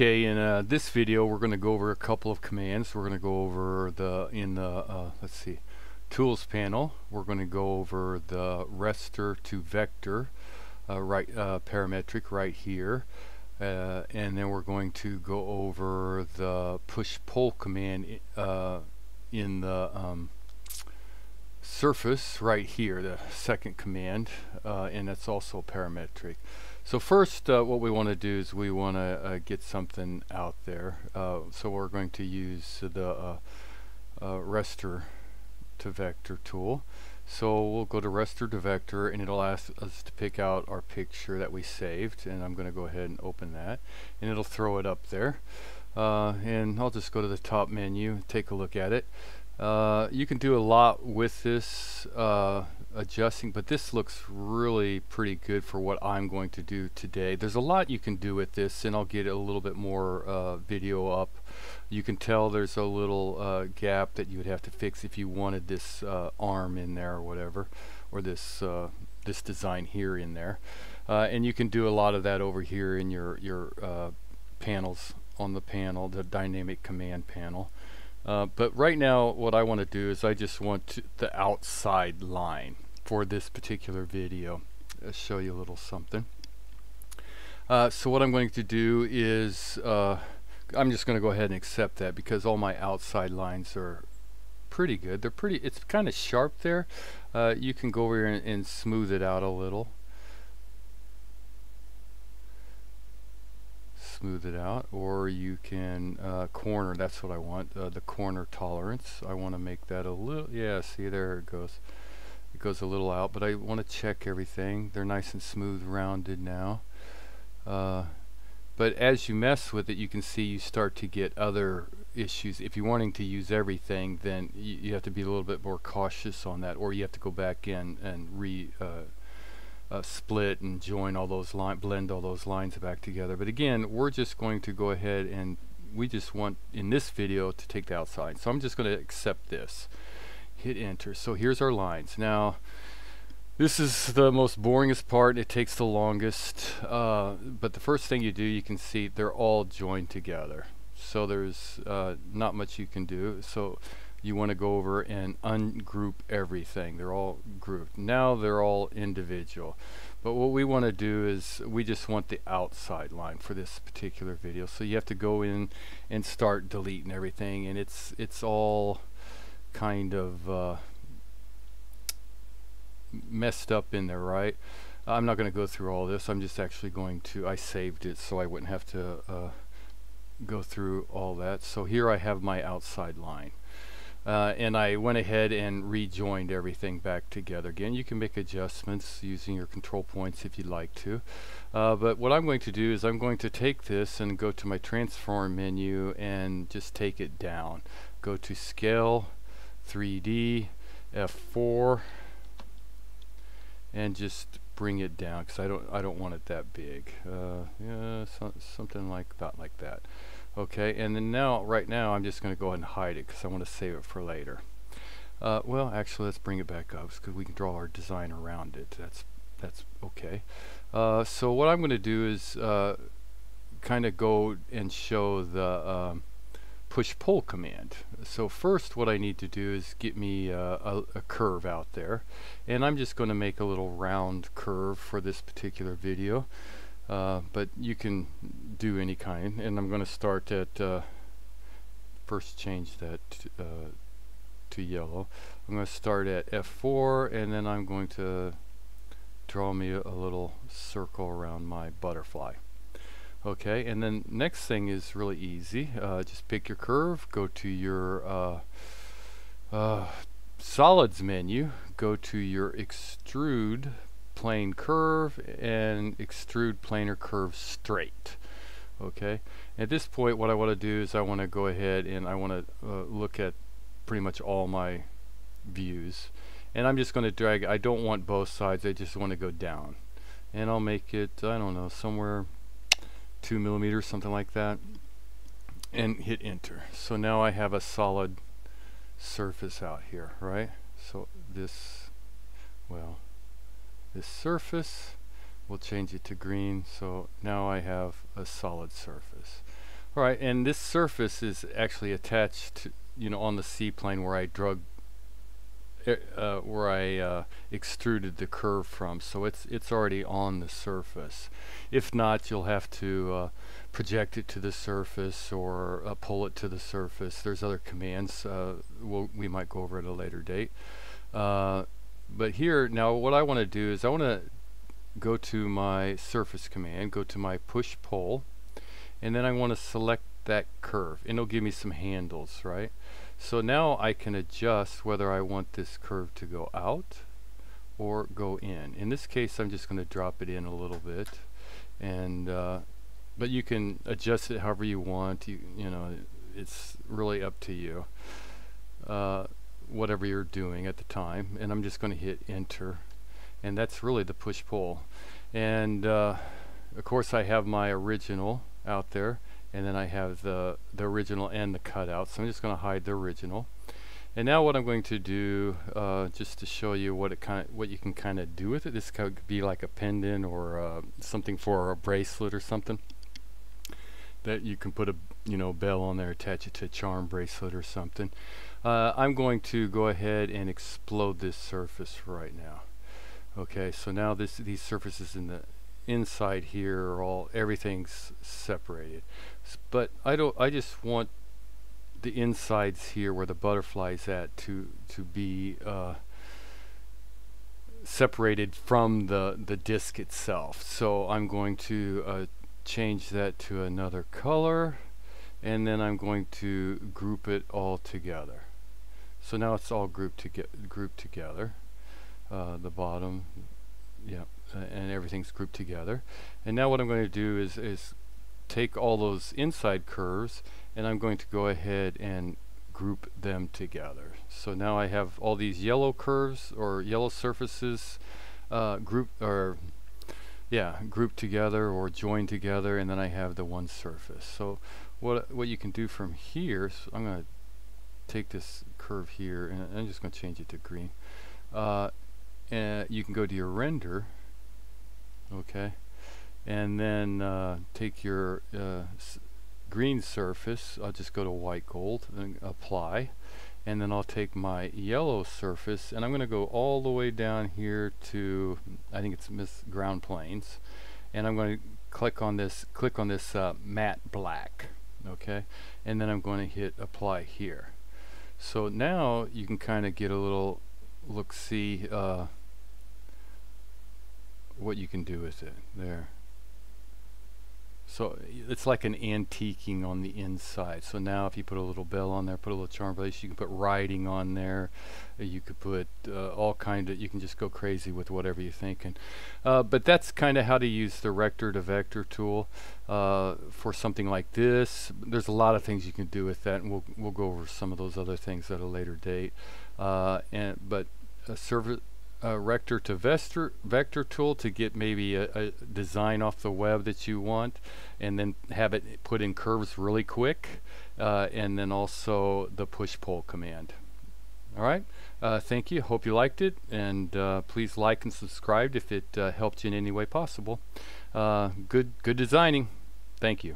Okay, in this video we're going to go over a couple of commands. We're going to go over the tools panel. We're going to go over the raster to vector parametric right here, and then we're going to go over the push pull command in the surface right here, the second command, and that's also parametric. So first what we want to do is we want to get something out there. So we're going to use the raster to vector tool. So we'll go to raster to vector and it'll ask us to pick out our picture that we saved, and I'm going to go ahead and open that and it'll throw it up there. And I'll just go to the top menu and take a look at it. You can do a lot with this adjusting, but this looks really pretty good for what I'm going to do today. There's a lot you can do with this, and I'll get a little bit more video up. You can tell there's a little gap that you would have to fix if you wanted this arm in there or whatever, or this design here in there. And you can do a lot of that over here in your panels on the panel, the dynamic command panel. But right now what I want to do is I just want the outside line for this particular video. I'll show you a little something. So what I'm going to do is I'm just going to go ahead and accept that because all my outside lines are pretty good. They're pretty, it's kind of sharp there. You can go over here and smooth it out a little. Smooth it out, or you can corner. That's what I want, the corner tolerance. I want to make that a little, yeah, see, there it goes. It goes a little out, but I want to check everything. They're nice and smooth, rounded now. But as you mess with it, you can see you start to get other issues. If you're wanting to use everything, then you have to be a little bit more cautious on that, or you have to go back in and split and join all those lines, blend all those lines back together. But again, we're just going to go ahead and we just want in this video to take the outside. So I'm just going to accept this. Hit enter. So here's our lines. Now this is the most boringest part. It takes the longest. But the first thing you do, you can see they're all joined together. So there's not much you can do. So you want to go over and ungroup everything. They're all grouped. Now they're all individual. But what we want to do is we just want the outside line for this particular video. So you have to go in and start deleting everything, and it's all kind of messed up in there, right? I'm not going to go through all this. I'm just actually going to, I saved it so I wouldn't have to go through all that. So here I have my outside line. And I went ahead and rejoined everything back together again. You can make adjustments using your control points if you'd like to. But what I'm going to do is I'm going to take this and go to my transform menu and just take it down. Go to scale, 3D, F4, and just bring it down because I don't want it that big. Yeah, something like about like that. Okay, and then now, right now, I'm just going to go ahead and hide it because I want to save it for later. Well, actually, let's bring it back up because we can draw our design around it. That's okay. So what I'm going to do is kind of go and show the push-pull command. So first, what I need to do is get me a curve out there, and I'm just going to make a little round curve for this particular video. But you can do any kind, and I'm going to start at first change that to yellow. I'm going to start at F4, and then I'm going to draw me a little circle around my butterfly. Okay, and then next thing is really easy. Just pick your curve, go to your solids menu, go to your extrude plane curve, and extrude planar curve straight. Okay, at this point what I want to do is I want to go ahead and I want to look at pretty much all my views, and I'm just going to drag. I don't want both sides, I just want to go down, and I'll make it, I don't know, somewhere 2 millimeters, something like that, and hit enter. So now I have a solid surface out here, right? So this, well, this surface, we'll change it to green, so now I have a solid surface. All right, and this surface is actually attached to, on the C-plane where I drug, extruded the curve from, so it's already on the surface. If not, you'll have to project it to the surface or pull it to the surface. There's other commands we might go over at a later date. But here, now what I want to do is I want to go to my surface command, go to my push pull, and then I want to select that curve, and it'll give me some handles, right? So now I can adjust whether I want this curve to go out or go in. In this case, I'm just going to drop it in a little bit, and but you can adjust it however you want. You know, it's really up to you, whatever you're doing at the time. And I'm just going to hit enter, and that's really the push pull. And of course, I have my original out there, and then I have the original and the cutout, so I'm just going to hide the original. And now what I'm going to do, just to show you what you can kind of do with it, this could be like a pendant or something for a bracelet or something that you can put a bell on there, attach it to a charm bracelet or something. I'm going to go ahead and explode this surface right now. Okay, so now these surfaces in the inside here are everything's separated, but I just want the insides here where the butterfly's at to be separated from the disc itself. So I'm going to change that to another color, and then I'm going to group it all together. So now it's all grouped together, the bottom, yeah, and everything's grouped together. And now what I'm going to do is take all those inside curves, and I'm going to go ahead and group them together. So now I have all these yellow curves or yellow surfaces grouped together or joined together, and then I have the one surface. So what you can do from here, so I'm going to take this curve here, and I'm just going to change it to green, and you can go to your render, okay, and then take your green surface. I'll just go to white gold and apply, and then I'll take my yellow surface, and I'm going to go all the way down here to, I think it's ground planes, and I'm going to click on this matte black, okay, and then I'm going to hit apply here. So now you can kind of get a little look-see what you can do with it there. So it's like an antiquing on the inside. So now if you put a little bell on there, put a little charm bracelet, you can put writing on there, you could put all kind of, you can just go crazy with whatever you're thinking. But that's kind of how to use the Raster to Vector tool for something like this. There's a lot of things you can do with that, and we'll go over some of those other things at a later date. But a Raster to Vector tool to get maybe a design off the web that you want, and then have it put in curves really quick, and then also the push-pull command. All right, thank you. Hope you liked it, and please like and subscribe if it helped you in any way possible. Good designing. Thank you.